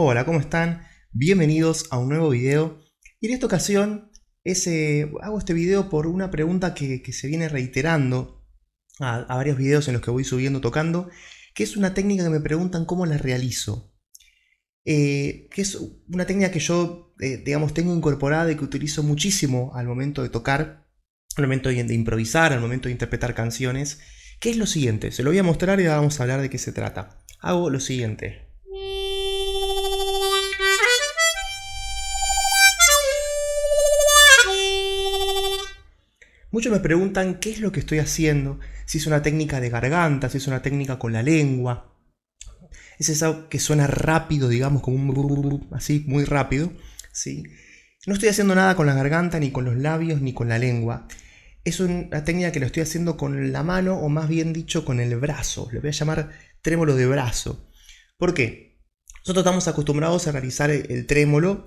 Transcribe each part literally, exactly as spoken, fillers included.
Hola, ¿cómo están? Bienvenidos a un nuevo video. Y en esta ocasión ese, hago este video por una pregunta que, que se viene reiterando a, a varios videos en los que voy subiendo, tocando, que es una técnica que me preguntan cómo la realizo. Eh, que es una técnica que yo, eh, digamos, tengo incorporada y que utilizo muchísimo al momento de tocar, al momento de improvisar, al momento de interpretar canciones, que es lo siguiente. Se lo voy a mostrar y ahora vamos a hablar de qué se trata. Hago lo siguiente. Muchos me preguntan qué es lo que estoy haciendo, si es una técnica de garganta, si es una técnica con la lengua. Es esa que suena rápido, digamos, como un así, muy rápido, ¿sí? No estoy haciendo nada con la garganta, ni con los labios, ni con la lengua. Es una técnica que lo estoy haciendo con la mano, o más bien dicho, con el brazo. Lo voy a llamar trémolo de brazo. ¿Por qué? Nosotros estamos acostumbrados a realizar el trémolo.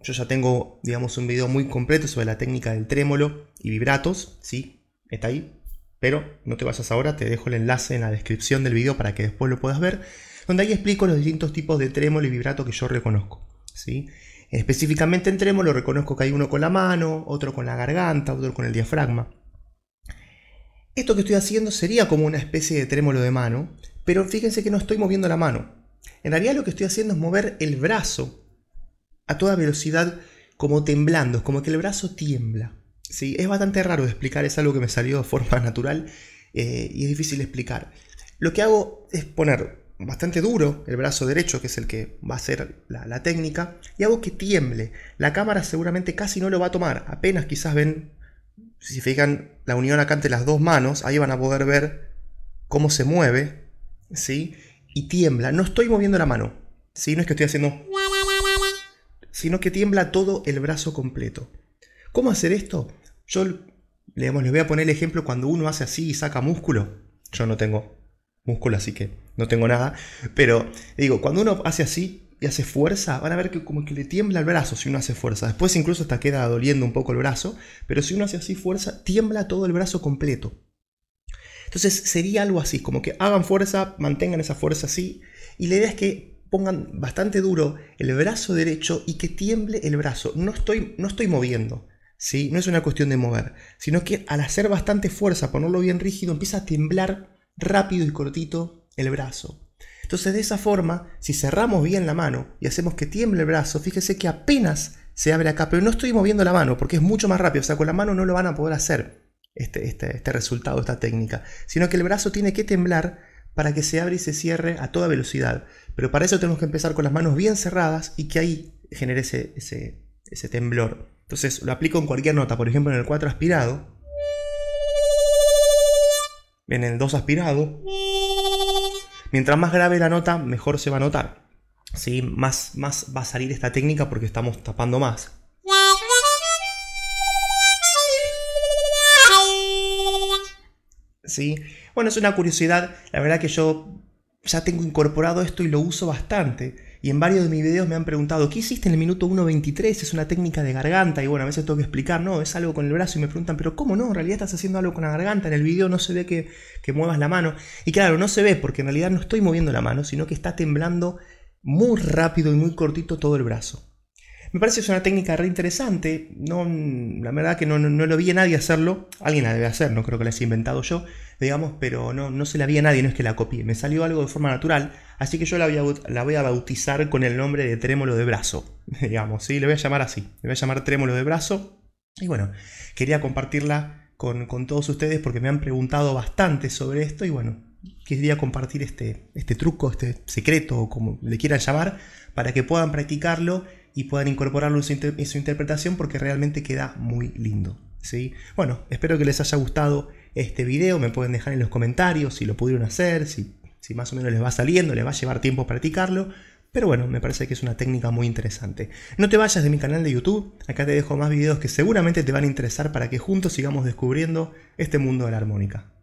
Yo ya tengo, digamos, un video muy completo sobre la técnica del trémolo y vibratos, ¿sí? Está ahí, pero no te vayas ahora, te dejo el enlace en la descripción del video para que después lo puedas ver, donde ahí explico los distintos tipos de trémolo y vibrato que yo reconozco, ¿sí? Específicamente en trémolo reconozco que hay uno con la mano, otro con la garganta, otro con el diafragma. Esto que estoy haciendo sería como una especie de trémolo de mano, pero fíjense que no estoy moviendo la mano. En realidad lo que estoy haciendo es mover el brazo a toda velocidad, como temblando, como que el brazo tiembla, ¿sí? Es bastante raro de explicar, es algo que me salió de forma natural eh, y es difícil de explicar. Lo que hago es poner bastante duro el brazo derecho, que es el que va a hacer la, la técnica, y hago que tiemble. La cámara seguramente casi no lo va a tomar, apenas quizás ven, si se fijan, la unión acá entre las dos manos, ahí van a poder ver cómo se mueve, ¿sí? Y tiembla. No estoy moviendo la mano, ¿sí? No es que estoy haciendo, sino que tiembla todo el brazo completo. ¿Cómo hacer esto? Yo, digamos, les voy a poner el ejemplo cuando uno hace así y saca músculo. Yo no tengo músculo, así que no tengo nada. Pero, digo, cuando uno hace así y hace fuerza, van a ver que como que le tiembla el brazo si uno hace fuerza. Después incluso hasta queda doliendo un poco el brazo. Pero si uno hace así fuerza, tiembla todo el brazo completo. Entonces sería algo así, como que hagan fuerza, mantengan esa fuerza así. Y la idea es que pongan bastante duro el brazo derecho y que tiemble el brazo. No estoy, no estoy moviendo, ¿sí? No es una cuestión de mover, sino que al hacer bastante fuerza, ponerlo bien rígido, empieza a temblar rápido y cortito el brazo. Entonces de esa forma, si cerramos bien la mano y hacemos que tiemble el brazo, fíjese que apenas se abre acá, pero no estoy moviendo la mano porque es mucho más rápido. O sea, con la mano no lo van a poder hacer este, este, este resultado, esta técnica, sino que el brazo tiene que temblar para que se abra y se cierre a toda velocidad. Pero para eso tenemos que empezar con las manos bien cerradas y que ahí genere ese, ese, ese temblor. Entonces lo aplico en cualquier nota, por ejemplo en el cuatro aspirado, en el dos aspirado. Mientras más grave la nota, mejor se va a notar, ¿sí? Más, más va a salir esta técnica porque estamos tapando más. ¿Sí? Bueno, es una curiosidad, la verdad que yo ya tengo incorporado esto y lo uso bastante. Y en varios de mis videos me han preguntado, ¿qué hiciste en el minuto uno veintitrés? Es una técnica de garganta y bueno, a veces tengo que explicar, no, es algo con el brazo y me preguntan, pero ¿cómo no? En realidad estás haciendo algo con la garganta, en el video no se ve que, que muevas la mano. Y claro, no se ve porque en realidad no estoy moviendo la mano, sino que está temblando muy rápido y muy cortito todo el brazo. Me parece que es una técnica re interesante, no, la verdad que no, no, no lo vi a nadie hacerlo, alguien la debe hacer, no creo que la haya inventado yo, digamos, pero no, no se la vi a nadie, no es que la copié, me salió algo de forma natural, así que yo la voy a, la voy a bautizar con el nombre de trémolo de brazo, digamos, ¿sí? Le voy a llamar así, le voy a llamar trémolo de brazo, y bueno, quería compartirla con, con todos ustedes porque me han preguntado bastante sobre esto, y bueno, quería compartir este, este truco, este secreto, o como le quieran llamar, para que puedan practicarlo y puedan incorporarlo en su, inter en su interpretación porque realmente queda muy lindo, ¿sí? Bueno, espero que les haya gustado este video, me pueden dejar en los comentarios si lo pudieron hacer, si, si más o menos les va saliendo, les va a llevar tiempo practicarlo, pero bueno, me parece que es una técnica muy interesante. No te vayas de mi canal de YouTube, acá te dejo más videos que seguramente te van a interesar para que juntos sigamos descubriendo este mundo de la armónica.